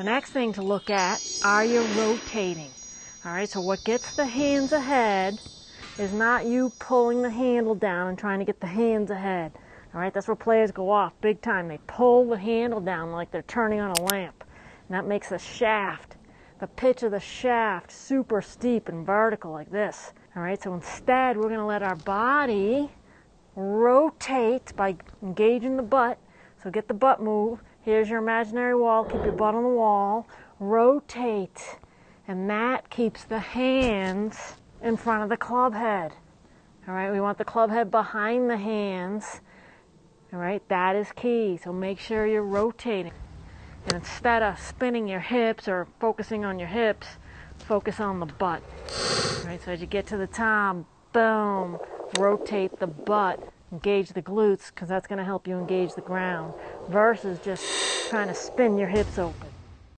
The next thing to look at are your rotating. All right, so what gets the hands ahead is not you pulling the handle down and trying to get the hands ahead. All right, that's where players go off big time. They pull the handle down like they're turning on a lamp. And that makes the shaft, the pitch of the shaft, super steep and vertical like this. All right, so instead we're gonna let our body rotate by engaging the butt. So get the butt move. Here's your imaginary wall. Keep your butt on the wall. Rotate. And that keeps the hands in front of the club head. All right, we want the club head behind the hands. All right, that is key. So make sure you're rotating. And instead of spinning your hips or focusing on your hips, focus on the butt. All right, so as you get to the top, boom, rotate the butt. Engage the glutes, because that's going to help you engage the ground versus just trying to spin your hips open.